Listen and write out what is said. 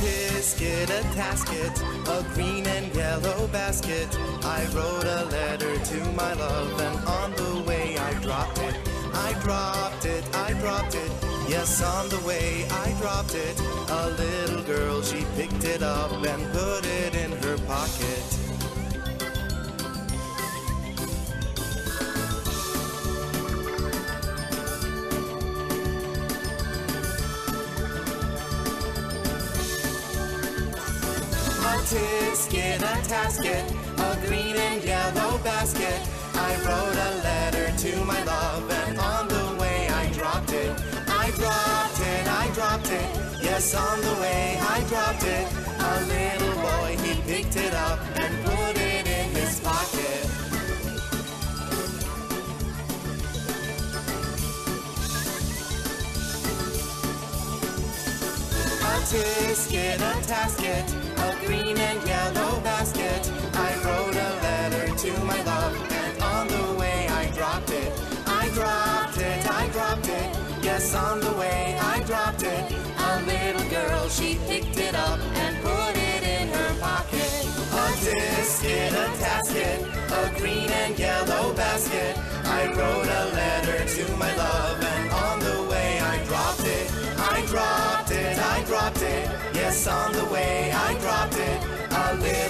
tisket, a tasket, a green and yellow basket. I wrote a letter to my love, and on the way I dropped it. I dropped it, I dropped it. Yes, on the way I dropped it. A little girl, she picked it up and put it in her pocket. Tisket, a tasket, a green and yellow basket. I wrote a letter to my love, and on the way I dropped it. I dropped it, I dropped it. Yes, on the way I dropped it. A little boy, he picked it up and put it in his pocket. A tisket, a tasket, a green and yellow basket. I wrote a letter to my love, and on the way I dropped it. I dropped it, I dropped it. Yes, on the way I dropped it. A little girl, she picked it up and put it in her pocket. A tisket, a tasket, a green and yellow basket. I wrote a letter to my love, and on the way I dropped it. I dropped it, I dropped it. Yes, on the way I dropped it.